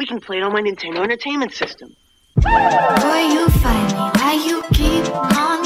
We can play it on my Nintendo Entertainment System. Boy, you find me, why you keep on